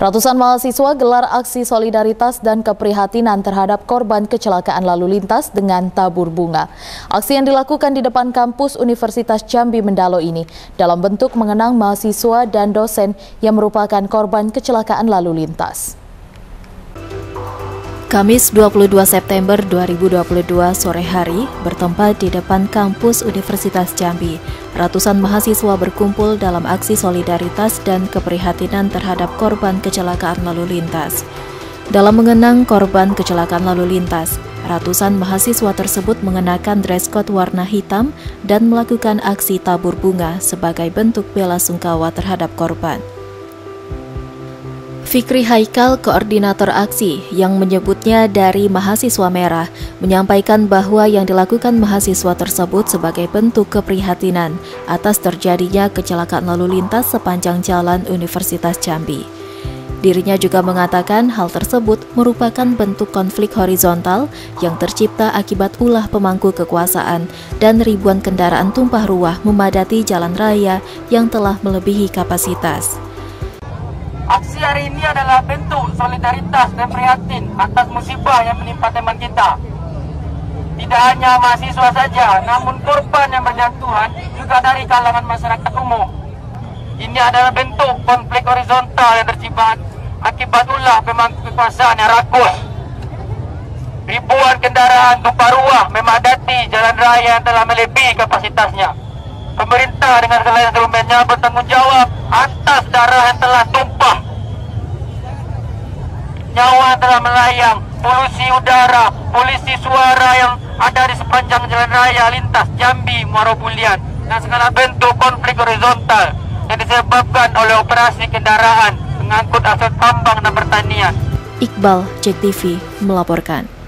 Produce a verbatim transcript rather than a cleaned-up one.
Ratusan mahasiswa gelar aksi solidaritas dan keprihatinan terhadap korban kecelakaan lalu lintas dengan tabur bunga. Aksi yang dilakukan di depan kampus Universitas Jambi Mendalo ini dalam bentuk mengenang mahasiswa dan dosen yang merupakan korban kecelakaan lalu lintas. Kamis dua puluh dua September dua ribu dua puluh dua sore hari, bertempat di depan kampus Universitas Jambi, ratusan mahasiswa berkumpul dalam aksi solidaritas dan keprihatinan terhadap korban kecelakaan lalu lintas. Dalam mengenang korban kecelakaan lalu lintas, ratusan mahasiswa tersebut mengenakan dress code warna hitam dan melakukan aksi tabur bunga sebagai bentuk bela sungkawa terhadap korban. Fikri Haikal, koordinator aksi, yang menyebutnya dari mahasiswa Merah, menyampaikan bahwa yang dilakukan mahasiswa tersebut sebagai bentuk keprihatinan atas terjadinya kecelakaan lalu lintas sepanjang jalan Universitas Jambi. Dirinya juga mengatakan hal tersebut merupakan bentuk konflik horizontal yang tercipta akibat ulah pemangku kekuasaan dan ribuan kendaraan tumpah ruah memadati jalan raya yang telah melebihi kapasitas. Aksi hari ini adalah bentuk solidaritas dan prihatin atas musibah yang menimpa teman kita. Tidak hanya mahasiswa saja, namun korban yang berjatuhan juga dari kalangan masyarakat umum. Ini adalah bentuk konflik horizontal yang tercipta akibat ulah pemangku kekuasaan yang rakus. Ribuan kendaraan tumpah ruah memadati jalan raya yang telah melebihi kapasitasnya. Pemerintah dengan segala instrumennya bertanggung jawab atas darah yang telah tumpah, nyawa yang telah melayang, polusi udara, polusi suara yang ada di sepanjang jalan raya lintas Jambi, Muara Bulian, dan segala bentuk konflik horizontal yang disebabkan oleh operasi kendaraan mengangkut aset tambang dan pertanian. Iqbal, Jek T V melaporkan.